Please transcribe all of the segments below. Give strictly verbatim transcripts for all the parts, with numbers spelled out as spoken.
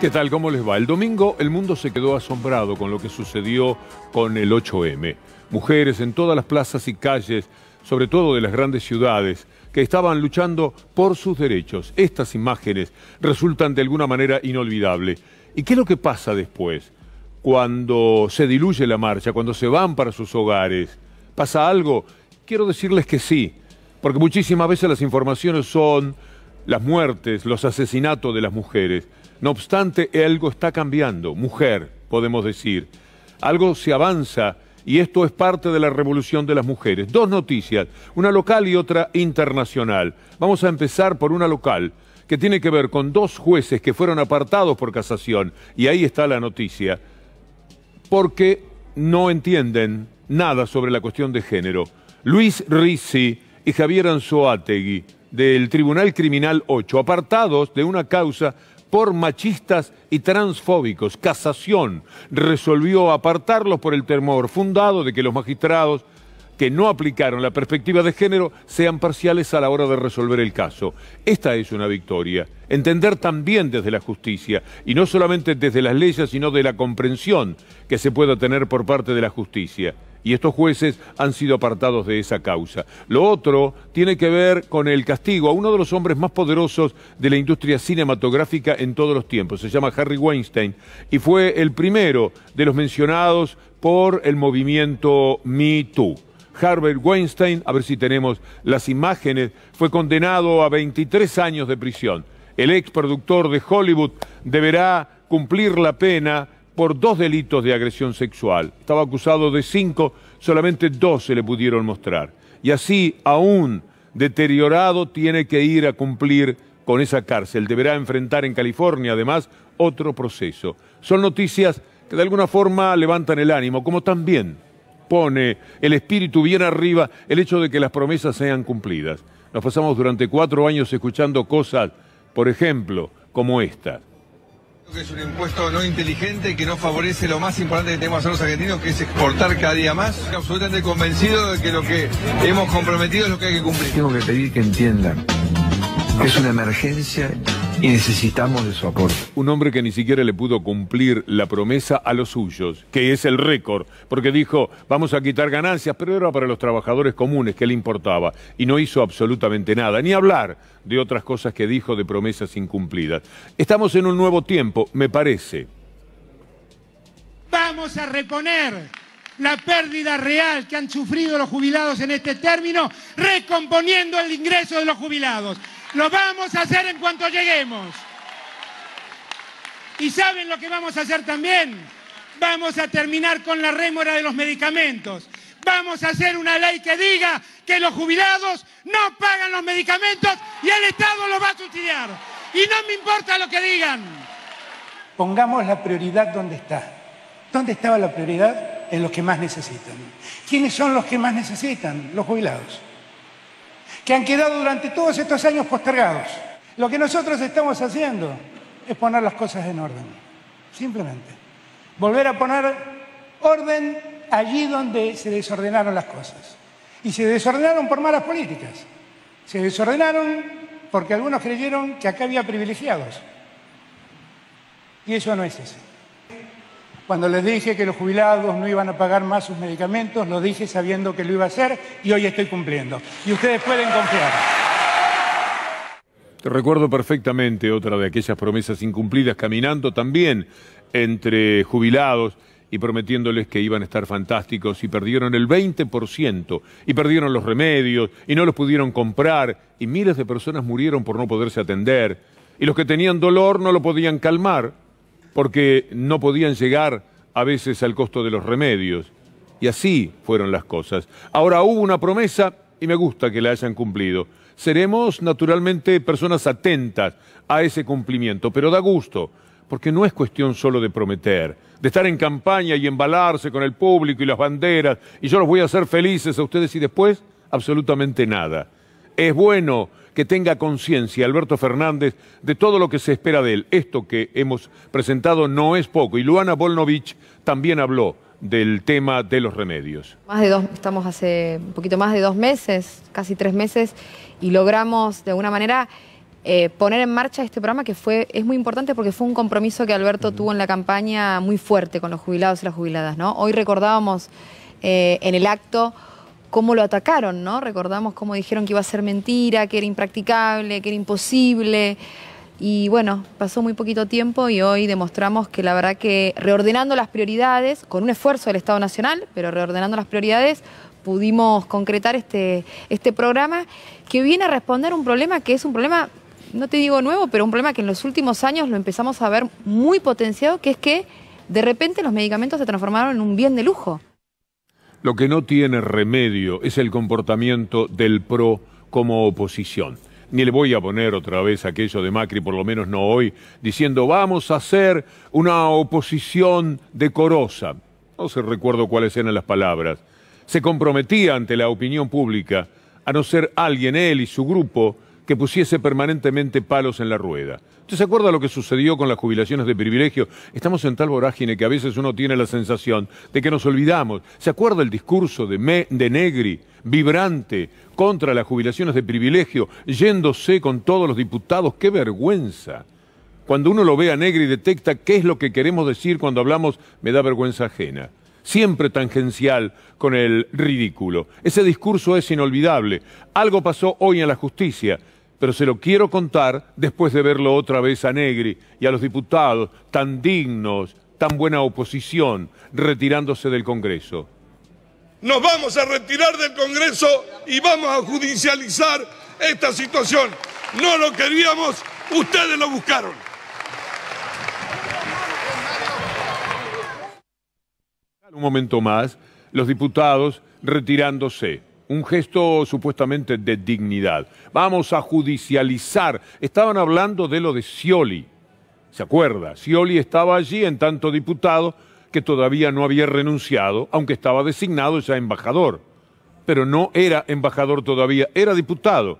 ¿Qué tal? ¿Cómo les va? El domingo el mundo se quedó asombrado con lo que sucedió con el ocho eme. Mujeres en todas las plazas y calles, sobre todo de las grandes ciudades, que estaban luchando por sus derechos. Estas imágenes resultan de alguna manera inolvidables. ¿Y qué es lo que pasa después? Cuando se diluye la marcha, cuando se van para sus hogares, ¿pasa algo? Quiero decirles que sí, porque muchísimas veces las informaciones son las muertes, los asesinatos de las mujeres. No obstante, algo está cambiando, mujer, podemos decir. Algo se avanza y esto es parte de la revolución de las mujeres. Dos noticias, una local y otra internacional. Vamos a empezar por una local, que tiene que ver con dos jueces que fueron apartados por casación. Y ahí está la noticia, porque no entienden nada sobre la cuestión de género. Luis Rizzi y Javier Anzoategui, del Tribunal Criminal ocho, apartados de una causa por machistas y transfóbicos. Casación resolvió apartarlos por el temor fundado de que los magistrados que no aplicaron la perspectiva de género sean parciales a la hora de resolver el caso. Esta es una victoria. Entender también desde la justicia, y no solamente desde las leyes, sino de la comprensión que se pueda tener por parte de la justicia. Y estos jueces han sido apartados de esa causa. Lo otro tiene que ver con el castigo a uno de los hombres más poderosos de la industria cinematográfica en todos los tiempos. Se llama Harvey Weinstein y fue el primero de los mencionados por el movimiento Me Too. Harvey Weinstein, a ver si tenemos las imágenes, fue condenado a veintitrés años de prisión. El ex productor de Hollywood deberá cumplir la pena por dos delitos de agresión sexual. Estaba acusado de cinco, solamente dos se le pudieron mostrar. Y así, aún deteriorado, tiene que ir a cumplir con esa cárcel. Deberá enfrentar en California, además, otro proceso. Son noticias que de alguna forma levantan el ánimo, como también pone el espíritu bien arriba el hecho de que las promesas sean cumplidas. Nos pasamos durante cuatro años escuchando cosas, por ejemplo, como esta. Que es un impuesto no inteligente que no favorece lo más importante que tenemos a los argentinos, que es exportar cada día más. Estoy absolutamente convencido de que lo que hemos comprometido es lo que hay que cumplir. Tengo que pedir que entiendan que es una emergencia y necesitamos de su apoyo. Un hombre que ni siquiera le pudo cumplir la promesa a los suyos, que es el récord, porque dijo, vamos a quitar ganancias, pero era para los trabajadores comunes, que le importaba, y no hizo absolutamente nada, ni hablar de otras cosas que dijo de promesas incumplidas. Estamos en un nuevo tiempo, me parece. Vamos a reponer la pérdida real que han sufrido los jubilados en este término, recomponiendo el ingreso de los jubilados. Lo vamos a hacer en cuanto lleguemos. ¿Y saben lo que vamos a hacer también? Vamos a terminar con la rémora de los medicamentos. Vamos a hacer una ley que diga que los jubilados no pagan los medicamentos y el Estado los va a subsidiar. Y no me importa lo que digan. Pongamos la prioridad donde está. ¿Dónde estaba la prioridad? En los que más necesitan. ¿Quiénes son los que más necesitan? Los jubilados, que han quedado durante todos estos años postergados. Lo que nosotros estamos haciendo es poner las cosas en orden, simplemente. Volver a poner orden allí donde se desordenaron las cosas. Y se desordenaron por malas políticas. Se desordenaron porque algunos creyeron que acá había privilegiados. Y eso no es así. Cuando les dije que los jubilados no iban a pagar más sus medicamentos, lo dije sabiendo que lo iba a hacer y hoy estoy cumpliendo. Y ustedes pueden confiar. Te recuerdo perfectamente otra de aquellas promesas incumplidas, caminando también entre jubilados y prometiéndoles que iban a estar fantásticos y perdieron el veinte por ciento y perdieron los remedios y no los pudieron comprar y miles de personas murieron por no poderse atender y los que tenían dolor no lo podían calmar, porque no podían llegar a veces al costo de los remedios. Y así fueron las cosas. Ahora hubo una promesa y me gusta que la hayan cumplido. Seremos naturalmente personas atentas a ese cumplimiento, pero da gusto, porque no es cuestión solo de prometer, de estar en campaña y embalarse con el público y las banderas, y yo los voy a hacer felices a ustedes y después absolutamente nada. Es bueno que tenga conciencia Alberto Fernández de todo lo que se espera de él. Esto que hemos presentado no es poco. Y Luana Volnovich también habló del tema de los remedios. Más de dos, estamos hace un poquito más de dos meses, casi tres meses, y logramos de alguna manera eh, poner en marcha este programa que fue es muy importante porque fue un compromiso que Alberto uh-huh. tuvo en la campaña muy fuerte con los jubilados y las jubiladas, ¿no? Hoy recordábamos eh, en el acto cómo lo atacaron, ¿no? Recordamos cómo dijeron que iba a ser mentira, que era impracticable, que era imposible. Y bueno, pasó muy poquito tiempo y hoy demostramos que la verdad que reordenando las prioridades, con un esfuerzo del Estado Nacional, pero reordenando las prioridades, pudimos concretar este, este programa que viene a responder un problema que es un problema, no te digo nuevo, pero un problema que en los últimos años lo empezamos a ver muy potenciado, que es que de repente los medicamentos se transformaron en un bien de lujo. Lo que no tiene remedio es el comportamiento del PRO como oposición. Ni le voy a poner otra vez aquello de Macri, por lo menos no hoy, diciendo vamos a hacer una oposición decorosa. No se recuerdo cuáles eran las palabras. Se comprometía ante la opinión pública a no ser alguien, él y su grupo, que pusiese permanentemente palos en la rueda. ¿Usted se acuerda lo que sucedió con las jubilaciones de privilegio? Estamos en tal vorágine que a veces uno tiene la sensación de que nos olvidamos. ¿Se acuerda el discurso de, Me, de Negri, vibrante, contra las jubilaciones de privilegio, yéndose con todos los diputados? ¡Qué vergüenza! Cuando uno lo ve a Negri detecta qué es lo que queremos decir cuando hablamos, me da vergüenza ajena. Siempre tangencial con el ridículo. Ese discurso es inolvidable. Algo pasó hoy en la justicia, pero se lo quiero contar después de verlo otra vez a Negri y a los diputados tan dignos, tan buena oposición, retirándose del Congreso. Nos vamos a retirar del Congreso y vamos a judicializar esta situación. No lo queríamos, ustedes lo buscaron. Un momento más, los diputados retirándose. Un gesto supuestamente de dignidad. Vamos a judicializar. Estaban hablando de lo de Scioli. ¿Se acuerda? Scioli estaba allí en tanto diputado que todavía no había renunciado, aunque estaba designado ya embajador. Pero no era embajador todavía, era diputado.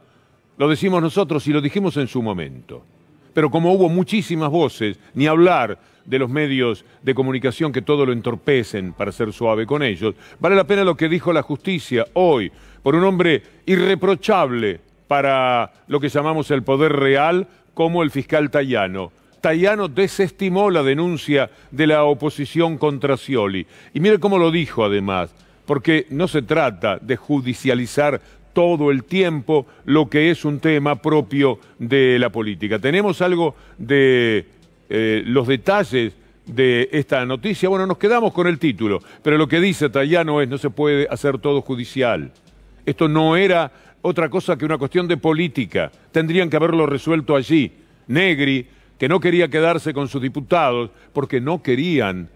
Lo decimos nosotros y lo dijimos en su momento. Pero como hubo muchísimas voces, ni hablar de los medios de comunicación que todo lo entorpecen, para ser suave con ellos, vale la pena lo que dijo la justicia hoy, por un hombre irreprochable para lo que llamamos el poder real, como el fiscal Tajano. Tajano desestimó la denuncia de la oposición contra Scioli. Y mire cómo lo dijo además, porque no se trata de judicializar todo el tiempo lo que es un tema propio de la política. Tenemos algo de eh, los detalles de esta noticia. Bueno, nos quedamos con el título, pero lo que dice Tajano es no se puede hacer todo judicial. Esto no era otra cosa que una cuestión de política. Tendrían que haberlo resuelto allí. Negri, que no quería quedarse con sus diputados porque no querían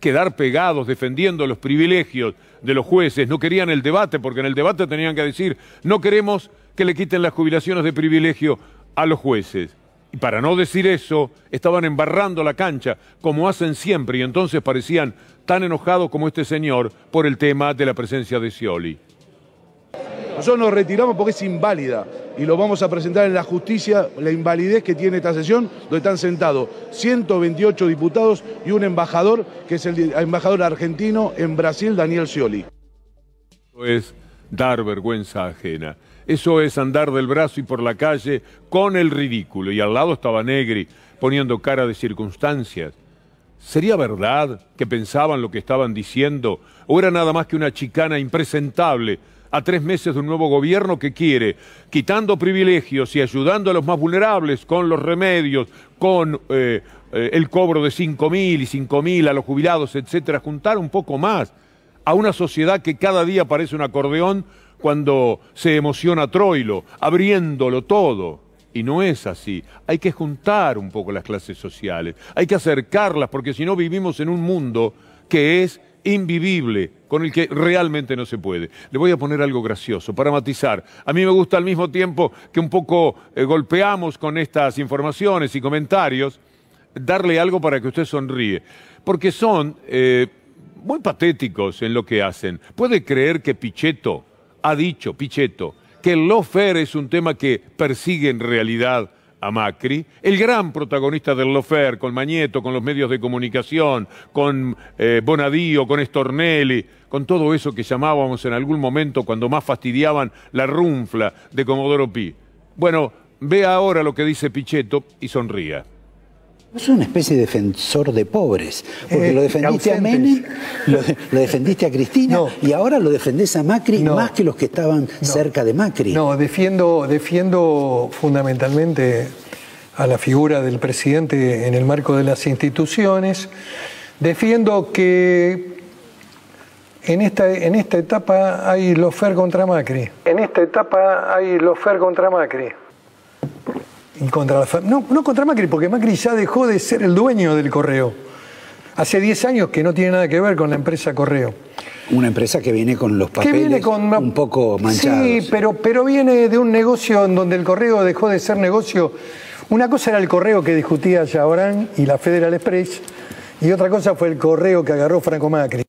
quedar pegados defendiendo los privilegios de los jueces, no querían el debate, porque en el debate tenían que decir no queremos que le quiten las jubilaciones de privilegio a los jueces. Y para no decir eso, estaban embarrando la cancha, como hacen siempre, y entonces parecían tan enojados como este señor por el tema de la presencia de Scioli. Nosotros nos retiramos porque es inválida y lo vamos a presentar en la justicia, la invalidez que tiene esta sesión, donde están sentados ciento veintiocho diputados y un embajador, que es el embajador argentino en Brasil, Daniel Scioli. Eso es dar vergüenza ajena. Eso es andar del brazo y por la calle con el ridículo. Y al lado estaba Negri poniendo cara de circunstancias. ¿Sería verdad que pensaban lo que estaban diciendo? ¿O era nada más que una chicana impresentable a tres meses de un nuevo gobierno que quiere, quitando privilegios y ayudando a los más vulnerables con los remedios, con eh, eh, el cobro de cinco mil y cinco mil a los jubilados, etcétera, juntar un poco más a una sociedad que cada día parece un acordeón cuando se emociona Troilo, abriéndolo todo? Y no es así. Hay que juntar un poco las clases sociales, hay que acercarlas, porque si no vivimos en un mundo que es invivible, con el que realmente no se puede. Le voy a poner algo gracioso para matizar. A mí me gusta al mismo tiempo que un poco eh, golpeamos con estas informaciones y comentarios, darle algo para que usted sonríe, porque son eh, muy patéticos en lo que hacen. ¿Puede creer que Pichetto ha dicho, Pichetto, que el lawfare es un tema que persigue en realidad a Macri, el gran protagonista del lawfare, con Magnetto, con los medios de comunicación, con eh, Bonadío, con Estornelli, con todo eso que llamábamos en algún momento cuando más fastidiaban la runfla de Comodoro Pi? Bueno, Vea ahora lo que dice Pichetto y sonría. Es una especie de defensor de pobres, porque eh, lo defendiste ausentes. a Menem, lo, lo defendiste a Cristina no. y ahora lo defendés a Macri no. más que los que estaban no. cerca de Macri. No, defiendo, defiendo fundamentalmente a la figura del presidente en el marco de las instituciones. Defiendo que en esta, en esta etapa hay lawfare contra Macri. En esta etapa hay lawfare contra Macri. Y contra la no, no contra Macri, porque Macri ya dejó de ser el dueño del correo. Hace diez años que no tiene nada que ver con la empresa Correo. Una empresa que viene con los papeles viene con... un poco manchados. Sí, pero, pero viene de un negocio en donde el correo dejó de ser negocio. Una cosa era el correo que discutía Yabrán y la Federal Express, y otra cosa fue el correo que agarró Franco Macri.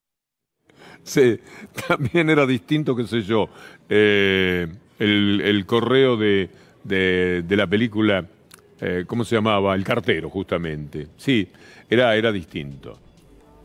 Sí, también era distinto, qué sé yo, eh, el, el correo de... De, de la película, eh, ¿cómo se llamaba? El cartero, justamente. Sí, era, era distinto.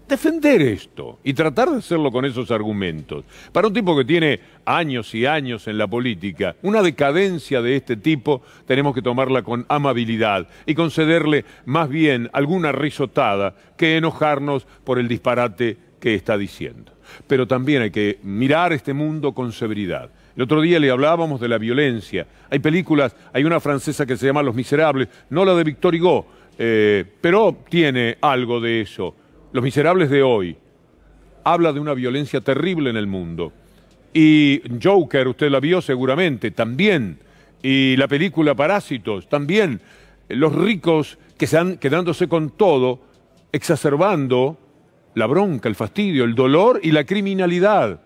Defender esto y tratar de hacerlo con esos argumentos. Para un tipo que tiene años y años en la política, una decadencia de este tipo tenemos que tomarla con amabilidad y concederle más bien alguna risotada que enojarnos por el disparate que está diciendo. Pero también hay que mirar este mundo con severidad. El otro día le hablábamos de la violencia. Hay películas, hay una francesa que se llama Los Miserables, no la de Víctor Hugo, eh, pero tiene algo de eso. Los Miserables de hoy habla de una violencia terrible en el mundo. Y Joker, usted la vio seguramente, también. Y la película Parásitos, también. Los ricos que están quedándose con todo, exacerbando la bronca, el fastidio, el dolor y la criminalidad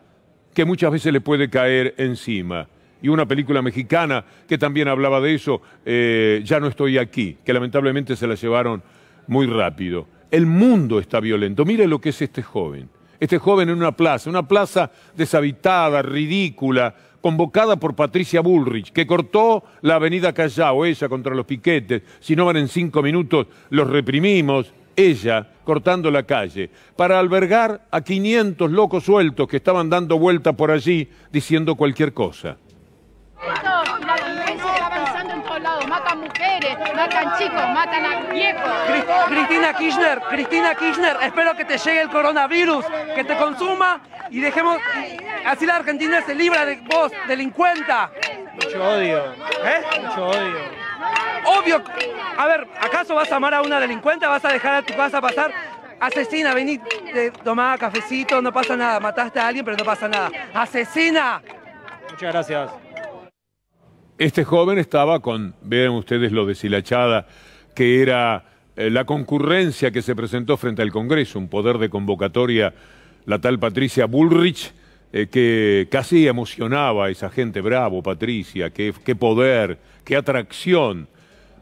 que muchas veces le puede caer encima. Y una película mexicana que también hablaba de eso, eh, Ya no estoy aquí, que lamentablemente se la llevaron muy rápido. El mundo está violento. Mire lo que es este joven. Este joven en una plaza, una plaza deshabitada, ridícula, convocada por Patricia Bullrich, que cortó la avenida Callao, ella contra los piquetes. Si no van en cinco minutos, los reprimimos. Ella cortando la calle, para albergar a quinientos locos sueltos que estaban dando vuelta por allí diciendo cualquier cosa. Esto, la violencia está avanzando en todos lados, matan mujeres, matan chicos, matan a viejos. Cristina Kirchner, Cristina Kirchner, espero que te llegue el coronavirus, que te consuma y dejemos, así la Argentina se libra de vos, delincuenta. Mucho odio, ¿eh? Mucho odio. Obvio, a ver, ¿acaso vas a amar a una delincuente? ¿Vas a dejar a tu casa pasar? Asesina, vení, tomá cafecito, no pasa nada. Mataste a alguien, pero no pasa nada. ¡Asesina! Muchas gracias. Este joven estaba con, vean ustedes lo deshilachada, que era eh, la concurrencia que se presentó frente al Congreso, un poder de convocatoria, la tal Patricia Bullrich, Eh, que casi emocionaba a esa gente. Bravo, Patricia, qué, qué poder, qué atracción.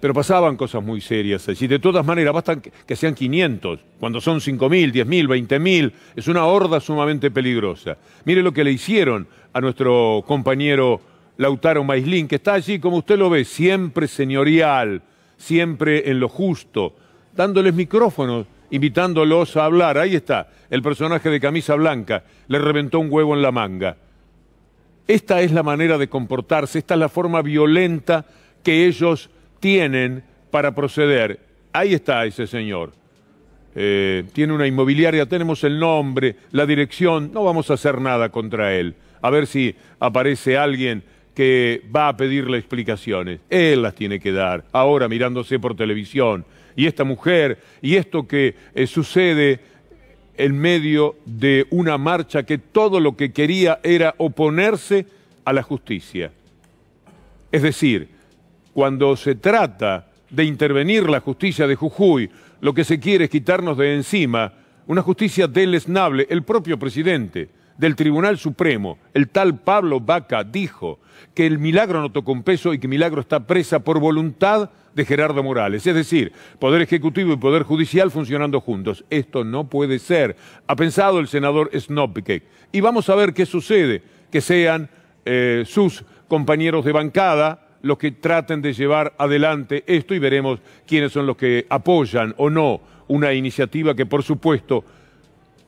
Pero pasaban cosas muy serias allí. De todas maneras, bastan que, que sean quinientos, cuando son cinco mil, diez mil, veinte mil, es una horda sumamente peligrosa. Mire lo que le hicieron a nuestro compañero Lautaro Maizlin, que está allí, como usted lo ve, siempre señorial, siempre en lo justo, dándoles micrófonos, invitándolos a hablar. Ahí está, el personaje de camisa blanca le reventó un huevo en la manga. Esta es la manera de comportarse, esta es la forma violenta que ellos tienen para proceder. Ahí está ese señor. Eh, tiene una inmobiliaria, tenemos el nombre, la dirección, no vamos a hacer nada contra él. A ver si aparece alguien que va a pedirle explicaciones. Él las tiene que dar, ahora mirándose por televisión. Y esta mujer, y esto que eh, sucede en medio de una marcha que todo lo que quería era oponerse a la justicia. Es decir, cuando se trata de intervenir la justicia de Jujuy, lo que se quiere es quitarnos de encima una justicia deleznable. El propio presidente del Tribunal Supremo, el tal Pablo Vaca, dijo que el Milagro no tocó un peso y que Milagro está presa por voluntad de Gerardo Morales, es decir, Poder Ejecutivo y Poder Judicial funcionando juntos. Esto no puede ser, ha pensado el senador Snopke. Y vamos a ver qué sucede, que sean eh, sus compañeros de bancada los que traten de llevar adelante esto y veremos quiénes son los que apoyan o no una iniciativa que, por supuesto,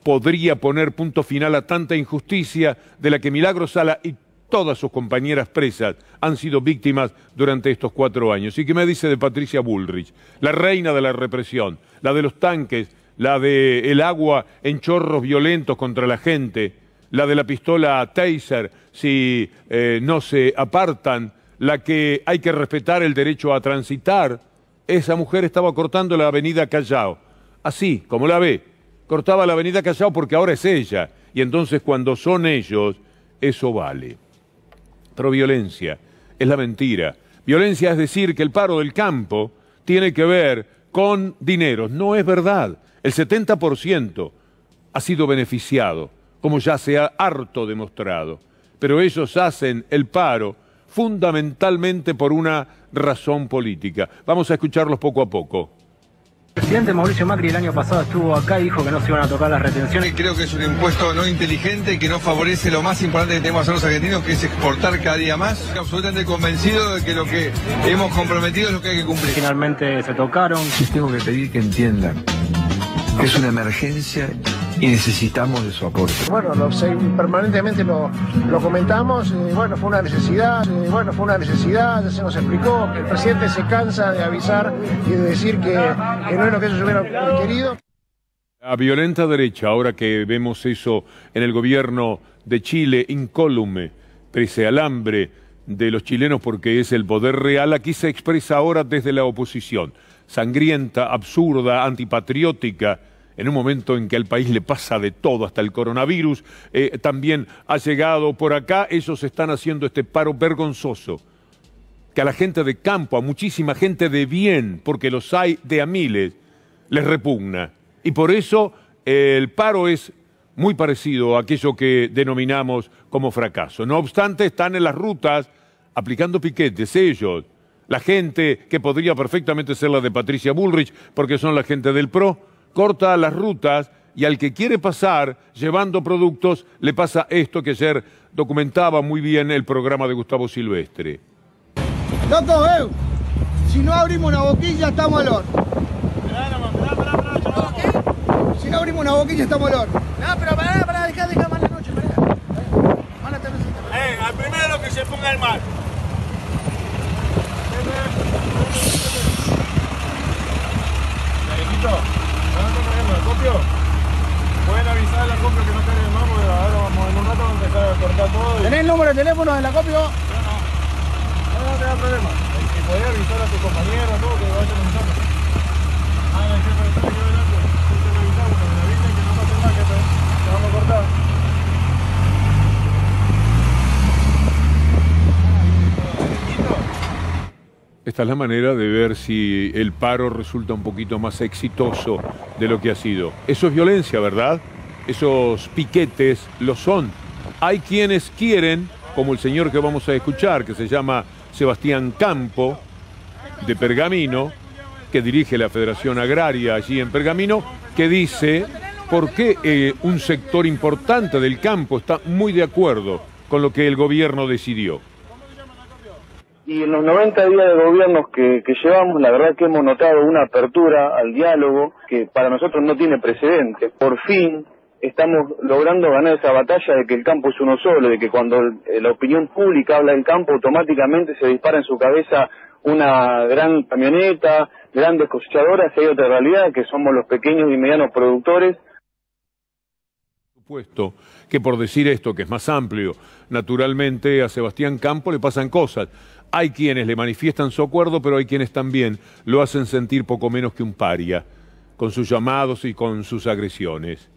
podría poner punto final a tanta injusticia de la que Milagro Sala y todas sus compañeras presas han sido víctimas durante estos cuatro años. ¿Y qué me dice de Patricia Bullrich? La reina de la represión, la de los tanques, la de el agua en chorros violentos contra la gente, la de la pistola Taser si eh, no se apartan, la que hay que respetar el derecho a transitar. Esa mujer estaba cortando la avenida Callao, así como la ve, cortaba la avenida Callao porque ahora es ella, y entonces cuando son ellos, eso vale. Pero violencia es la mentira. Violencia es decir que el paro del campo tiene que ver con dinero. No es verdad. El setenta por ciento ha sido beneficiado, como ya se ha harto demostrado. Pero ellos hacen el paro fundamentalmente por una razón política. Vamos a escucharlos poco a poco. El presidente Mauricio Macri el año pasado estuvo acá y dijo que no se iban a tocar las retenciones. Creo que es un impuesto no inteligente que no favorece lo más importante que tenemos a los argentinos, que es exportar cada día más. Estoy absolutamente convencido de que lo que hemos comprometido es lo que hay que cumplir. Finalmente se tocaron. Les tengo que pedir que entiendan que es una emergencia y necesitamos de su aporte. Bueno, lo, permanentemente lo, lo comentamos, eh, bueno, fue una necesidad, eh, bueno, fue una necesidad, ya se nos explicó, que el presidente se cansa de avisar y de decir que, que no es lo que ellos hubieran querido. A violenta derecha, ahora que vemos eso en el gobierno de Chile, incólume, pese al hambre de los chilenos porque es el poder real, aquí se expresa ahora desde la oposición, sangrienta, absurda, antipatriótica, en un momento en que al país le pasa de todo, hasta el coronavirus, eh, también ha llegado por acá, ellos están haciendo este paro vergonzoso, que a la gente de campo, a muchísima gente de bien, porque los hay de a miles, les repugna. Y por eso eh, el paro es muy parecido a aquello que denominamos como fracaso. No obstante, están en las rutas aplicando piquetes ellos, la gente que podría perfectamente ser la de Patricia Bullrich, porque son la gente del P R O, corta las rutas y al que quiere pasar llevando productos le pasa esto que ayer documentaba muy bien el programa de Gustavo Silvestre. Loco, eh, si no abrimos una boquilla estamos al horno. Si no abrimos una boquilla estamos al horno. No, pero pará, pará, dejá, dejá, mala noche, pará. Mala tardecita. Eh, al primero que se ponga el mar. ¿Copio? Pueden avisar a la Copio que no tenemos nombre, ahora vamos en un rato a empezar a cortar todo. Y... ¿Tenés el número de teléfono de la Copio? No, no. No, no te da problema. Si podés avisar a tu compañero, tú, que vaya avisando. Ah, el jefe de traje delante. Si te revisamos, que me avisen que no pase nada, que te vamos a cortar. Esta es la manera de ver si el paro resulta un poquito más exitoso de lo que ha sido. Eso es violencia, ¿verdad? Esos piquetes lo son. Hay quienes quieren, como el señor que vamos a escuchar, que se llama Sebastián Campo, de Pergamino, que dirige la Federación Agraria allí en Pergamino, que dice por qué eh, un sector importante del campo está muy de acuerdo con lo que el gobierno decidió. Y en los noventa días de gobierno que, que llevamos, la verdad que hemos notado una apertura al diálogo que para nosotros no tiene precedente. Por fin estamos logrando ganar esa batalla de que el campo es uno solo, de que cuando la opinión pública habla del campo, automáticamente se dispara en su cabeza una gran camioneta, grandes cosechadoras, y hay otra realidad, que somos los pequeños y medianos productores. Puesto que por decir esto, que es más amplio, naturalmente a Sebastián Campo le pasan cosas. Hay quienes le manifiestan su acuerdo, pero hay quienes también lo hacen sentir poco menos que un paria, con sus llamados y con sus agresiones.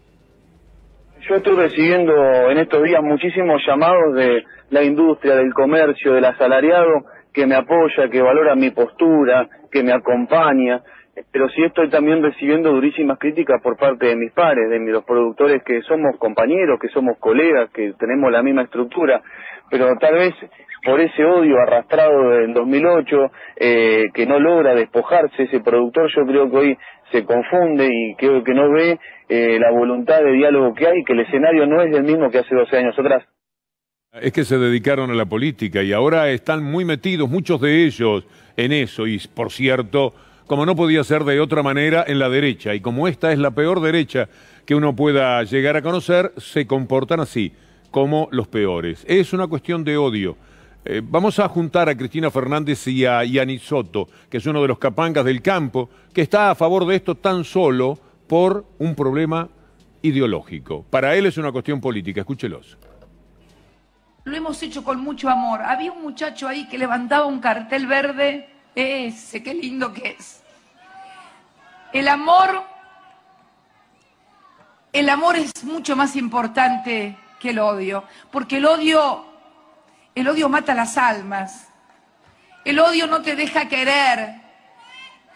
Yo estoy recibiendo en estos días muchísimos llamados de la industria, del comercio, del asalariado, que me apoya, que valora mi postura, que me acompaña, pero sí estoy también recibiendo durísimas críticas por parte de mis pares, de los productores que somos compañeros, que somos colegas, que tenemos la misma estructura, pero tal vez... por ese odio arrastrado del dos mil ocho, eh, que no logra despojarse ese productor, yo creo que hoy se confunde y creo que no ve eh, la voluntad de diálogo que hay, que el escenario no es el mismo que hace doce años atrás. Es que se dedicaron a la política y ahora están muy metidos, muchos de ellos, en eso. Y por cierto, como no podía ser de otra manera, en la derecha. Y como esta es la peor derecha que uno pueda llegar a conocer, se comportan así. como los peores. Es una cuestión de odio. Eh, vamos a juntar a Cristina Fernández y a Iannizzotto, que es uno de los capangas del campo, que está a favor de esto tan solo por un problema ideológico. Para él es una cuestión política. Escúchelos. Lo hemos hecho con mucho amor. Había un muchacho ahí que levantaba un cartel verde. Ese, qué lindo que es. El amor, el amor es mucho más importante que el odio, porque el odio, el odio mata las almas. El odio no te deja querer.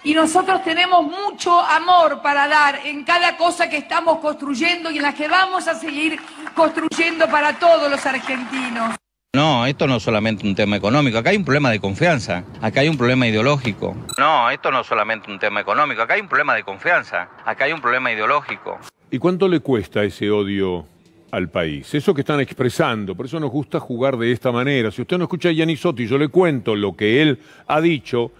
Y nosotros tenemos mucho amor para dar en cada cosa que estamos construyendo y en las que vamos a seguir construyendo para todos los argentinos. No, esto no es solamente un tema económico, acá hay un problema de confianza, acá hay un problema ideológico. No, esto no es solamente un tema económico, acá hay un problema de confianza, acá hay un problema ideológico. ¿Y cuánto le cuesta ese odio al país? Eso que están expresando, por eso nos gusta jugar de esta manera. Si usted no escucha a Iannizzotto y yo le cuento lo que él ha dicho,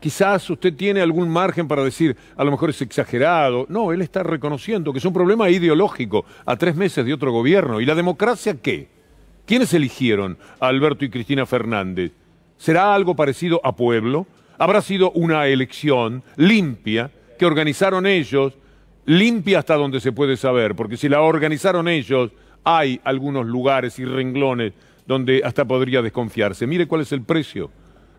quizás usted tiene algún margen para decir, a lo mejor es exagerado. No, él está reconociendo que es un problema ideológico a tres meses de otro gobierno. ¿Y la democracia qué? ¿Quiénes eligieron a Alberto y Cristina Fernández? ¿Será algo parecido a pueblo? ¿Habrá sido una elección limpia que organizaron ellos, limpia hasta donde se puede saber? Porque si la organizaron ellos, hay algunos lugares y renglones donde hasta podría desconfiarse. Mire cuál es el precio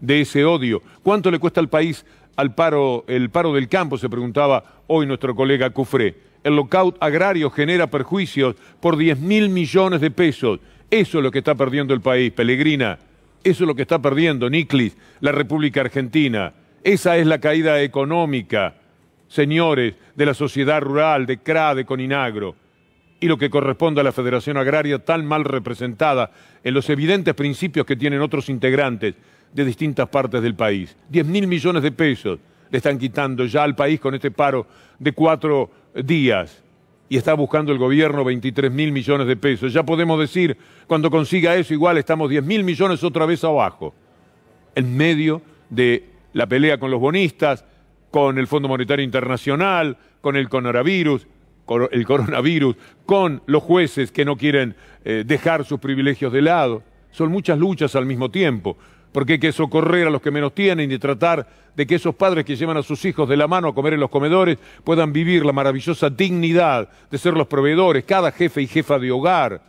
de ese odio. ¿Cuánto le cuesta al país al paro, el paro del campo? Se preguntaba hoy nuestro colega Cufré. El lockout agrario genera perjuicios por diez mil millones de pesos. Eso es lo que está perdiendo el país, Pellegrina. Eso es lo que está perdiendo, Niclis, la República Argentina. Esa es la caída económica, señores, de la sociedad rural, de C R A, de Coninagro. Y lo que corresponde a la Federación Agraria, tan mal representada en los evidentes principios que tienen otros integrantes de distintas partes del país. diez mil millones de pesos le están quitando ya al país con este paro de cuatro días. Y está buscando el gobierno veintitrés mil millones de pesos. Ya podemos decir, cuando consiga eso, igual estamos diez mil millones otra vez abajo. En medio de la pelea con los bonistas, con el Fondo Monetario Internacional, con el coronavirus, el coronavirus, con los jueces que no quieren eh, dejar sus privilegios de lado. Son muchas luchas al mismo tiempo, porque hay que socorrer a los que menos tienen y tratar de que esos padres que llevan a sus hijos de la mano a comer en los comedores puedan vivir la maravillosa dignidad de ser los proveedores, cada jefe y jefa de hogar,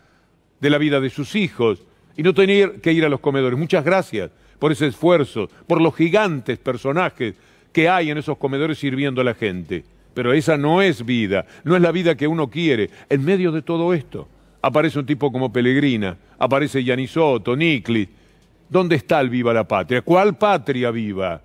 de la vida de sus hijos, y no tener que ir a los comedores. Muchas gracias por ese esfuerzo, por los gigantes personajes que hay en esos comedores sirviendo a la gente. Pero esa no es vida, no es la vida que uno quiere. En medio de todo esto aparece un tipo como Pellegrina, aparece Iannizzotto, Niclis. ¿Dónde está el viva la patria? ¿Cuál patria viva?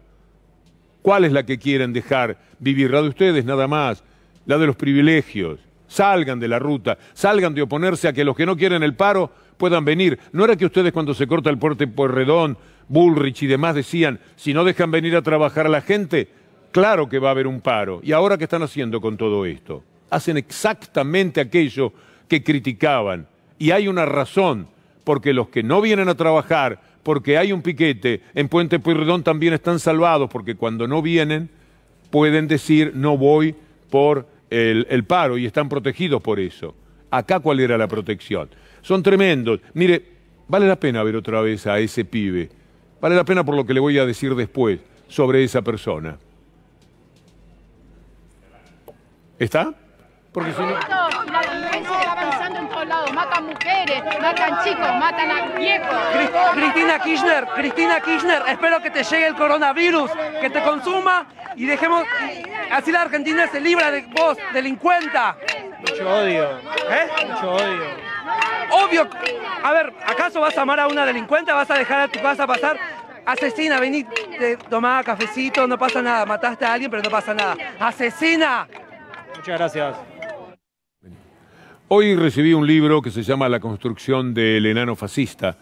¿Cuál es la que quieren dejar vivir? La de ustedes nada más, la de los privilegios. Salgan de la ruta, salgan de oponerse a que los que no quieren el paro puedan venir. ¿No era que ustedes cuando se corta el puente Pueyrredón, Bullrich y demás decían, si no dejan venir a trabajar a la gente, claro que va a haber un paro? ¿Y ahora qué están haciendo con todo esto? Hacen exactamente aquello que criticaban. Y hay una razón, porque los que no vienen a trabajar, porque hay un piquete, en Puente Pueyrredón también están salvados, porque cuando no vienen pueden decir no voy por el, el paro y están protegidos por eso. Acá cuál era la protección. Son tremendos. Mire, vale la pena ver otra vez a ese pibe. Vale la pena por lo que le voy a decir después sobre esa persona. ¿Está? Porque si no... Matan mujeres, matan chicos, matan a viejos. Cristina Kirchner, Cristina Kirchner, espero que te llegue el coronavirus, que te consuma y dejemos, así la Argentina se libra de vos, delincuenta. Mucho odio. ¿Eh? Mucho odio. Obvio. A ver, ¿acaso vas a amar a una delincuenta? ¿Vas a dejar a tu casa pasar? Asesina, vení, te tomá cafecito, no pasa nada. Mataste a alguien, pero no pasa nada. ¡Asesina! Muchas gracias. Hoy recibí un libro que se llama La construcción del enano fascista,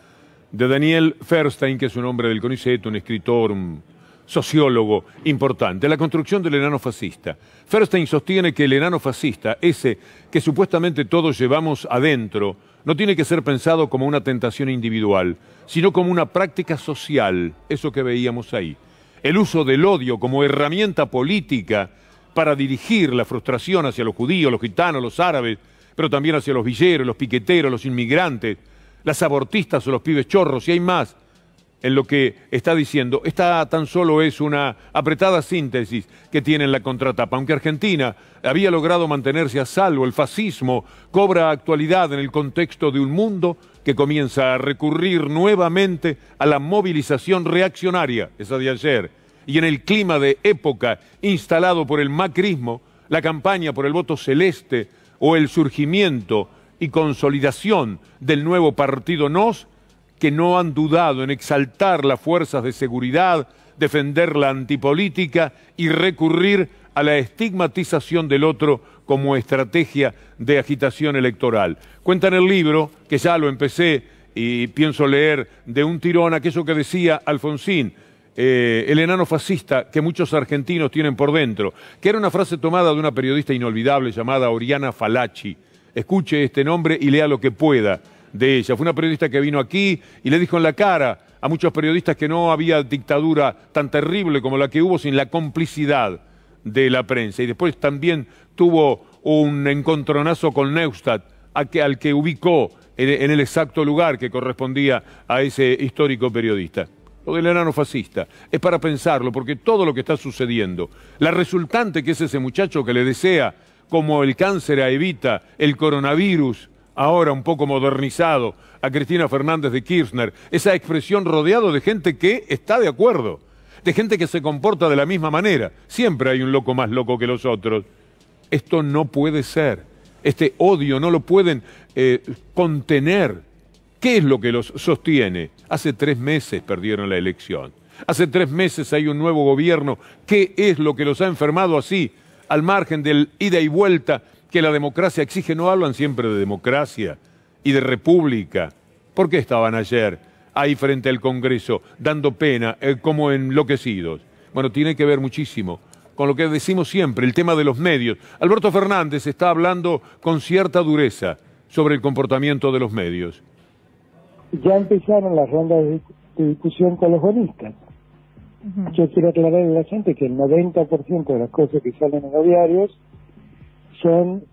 de Daniel Ferstein, que es un hombre del CONICET, un escritor, un sociólogo importante. La construcción del enano fascista. Ferstein sostiene que el enano fascista, ese que supuestamente todos llevamos adentro, no tiene que ser pensado como una tentación individual, sino como una práctica social, eso que veíamos ahí. El uso del odio como herramienta política para dirigir la frustración hacia los judíos, los gitanos, los árabes, pero también hacia los villeros, los piqueteros, los inmigrantes, las abortistas o los pibes chorros, y hay más en lo que está diciendo. Esta tan solo es una apretada síntesis que tiene en la contratapa. Aunque Argentina había logrado mantenerse a salvo, el fascismo cobra actualidad en el contexto de un mundo que comienza a recurrir nuevamente a la movilización reaccionaria, esa de ayer, y en el clima de época instalado por el macrismo, la campaña por el voto celeste o el surgimiento y consolidación del nuevo partido N O S, que no han dudado en exaltar las fuerzas de seguridad, defender la antipolítica y recurrir a la estigmatización del otro como estrategia de agitación electoral. Cuenta en el libro, que ya lo empecé y pienso leer de un tirón, aquello que decía Alfonsín, eh, el enano fascista que muchos argentinos tienen por dentro, que era una frase tomada de una periodista inolvidable llamada Oriana Fallaci. Escuche este nombre y lea lo que pueda de ella. Fue una periodista que vino aquí y le dijo en la cara a muchos periodistas que no había dictadura tan terrible como la que hubo sin la complicidad de la prensa. Y después también tuvo un encontronazo con Neustadt, al que ubicó en el exacto lugar que correspondía a ese histórico periodista. Lo del enano fascista es para pensarlo, porque todo lo que está sucediendo, la resultante que es ese muchacho que le desea, como el cáncer a Evita, el coronavirus, ahora un poco modernizado, a Cristina Fernández de Kirchner, esa expresión rodeado de gente que está de acuerdo, de gente que se comporta de la misma manera. Siempre hay un loco más loco que los otros. Esto no puede ser. Este odio no lo pueden eh, contener. ¿Qué es lo que los sostiene? Hace tres meses perdieron la elección. Hace tres meses hay un nuevo gobierno. ¿Qué es lo que los ha enfermado así, al margen del ida y vuelta que la democracia exige? No hablan siempre de democracia y de república. ¿Por qué estaban ayer ahí frente al Congreso dando pena, eh, como enloquecidos? Bueno, tiene que ver muchísimo con lo que decimos siempre, el tema de los medios. Alberto Fernández está hablando con cierta dureza sobre el comportamiento de los medios. Ya empezaron las rondas de, de discusión con los bonistas. Uh-huh. Yo quiero aclarar a la gente que el noventa por ciento de las cosas que salen en los diarios son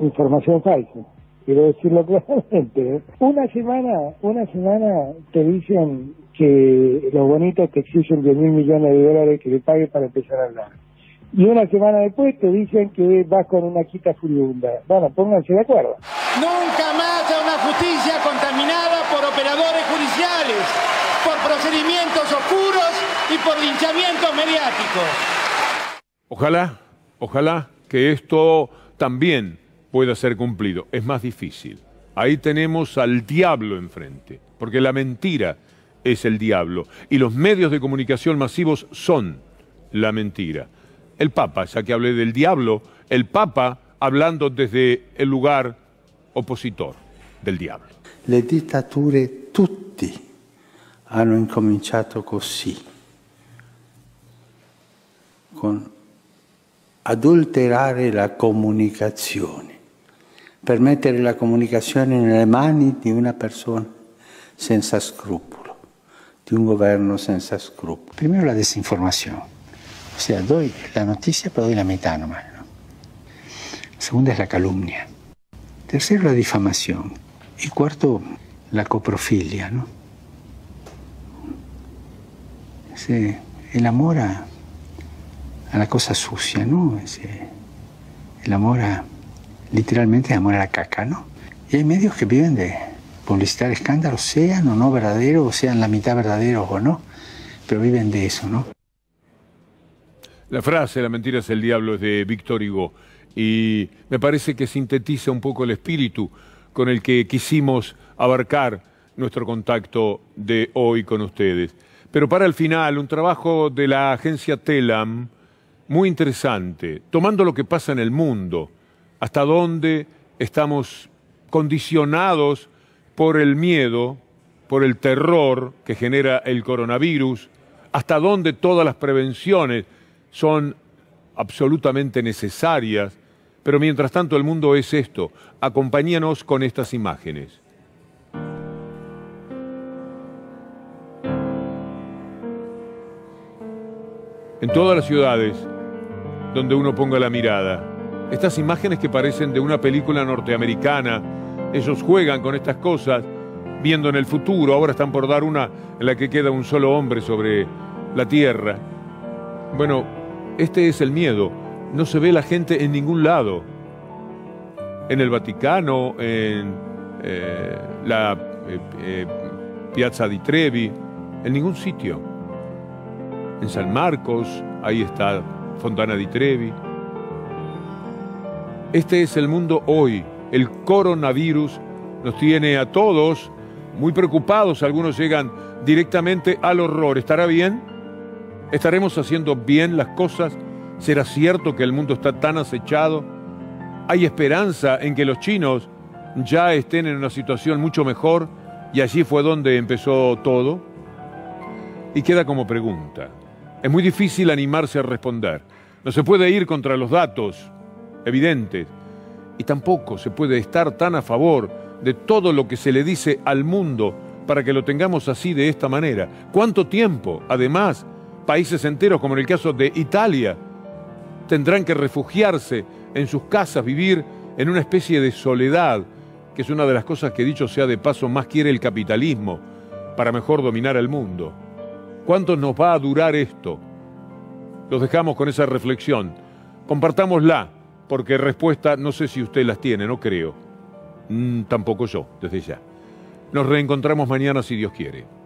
información falsa. Quiero decirlo claramente. Una semana, una semana te dicen que los bonitos te exigen diez mil millones de dólares que le pagues para empezar a hablar. Y una semana después te dicen que vas con una quita furibunda. Bueno, pónganse de acuerdo. Nunca más a una justicia contaminada por operadores judiciales, por procedimientos oscuros y por linchamientos mediáticos. Ojalá, ojalá que esto también pueda ser cumplido. Es más difícil. Ahí tenemos al diablo enfrente, porque la mentira es el diablo y los medios de comunicación masivos son la mentira. El Papa, ya que hablé del diablo, el Papa hablando desde el lugar oppositor del diablo. Le dittature tutti hanno incominciato così, con adulterare la comunicazione, per mettere la comunicazione nelle mani di una persona senza scrupolo, di un governo senza scrupolo. Primero la desinformación, o sea, doy la noticia pero doy la mitad nomás, ¿no? Segunda es la calumnia, tercero la difamación y cuarto la coprofilia, ¿no? Se enamora a la cosa sucia, ¿no? El amor a, literalmente el amor a la caca, ¿no? Y hay medios que viven de publicitar escándalos, sean o no verdaderos, sean la mitad verdaderos o no, pero viven de eso, ¿no? La frase, la mentira es el diablo, es de Víctor Hugo, y me parece que sintetiza un poco el espíritu con el que quisimos abarcar nuestro contacto de hoy con ustedes. Pero para el final, un trabajo de la agencia Telam, muy interesante, tomando lo que pasa en el mundo, hasta dónde estamos condicionados por el miedo, por el terror que genera el coronavirus, hasta dónde todas las prevenciones son absolutamente necesarias, pero mientras tanto el mundo es esto. Acompáñanos con estas imágenes. En todas las ciudades donde uno ponga la mirada, Estas imágenes que parecen de una película norteamericana. Ellos juegan con estas cosas, viendo en el futuro. Ahora están por dar una en la que queda un solo hombre sobre la tierra. Bueno, este es el miedo. No se ve la gente en ningún lado. En el Vaticano, en eh, la eh, eh, Piazza di Trevi, en ningún sitio. En San Marcos, ahí está Fontana di Trevi. Este es el mundo hoy. El coronavirus nos tiene a todos muy preocupados. Algunos llegan directamente al horror. ¿Estará bien? ¿Estaremos haciendo bien las cosas? ¿Será cierto que el mundo está tan acechado? ¿Hay esperanza en que los chinos ya estén en una situación mucho mejor y allí fue donde empezó todo? Y queda como pregunta. Es muy difícil animarse a responder. No se puede ir contra los datos evidentes y tampoco se puede estar tan a favor de todo lo que se le dice al mundo para que lo tengamos así de esta manera. ¿Cuánto tiempo? Además, países enteros, como en el caso de Italia, tendrán que refugiarse en sus casas, vivir en una especie de soledad, que es una de las cosas que, dicho sea de paso, más quiere el capitalismo para mejor dominar el mundo. ¿Cuánto nos va a durar esto? Los dejamos con esa reflexión. Compartámosla, porque respuesta no sé si usted las tiene, no creo. Mm, tampoco yo, desde ya. Nos reencontramos mañana si Dios quiere.